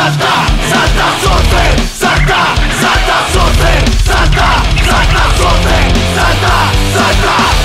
Salta, Sorter, salta, salta, Sorter, salta, salta.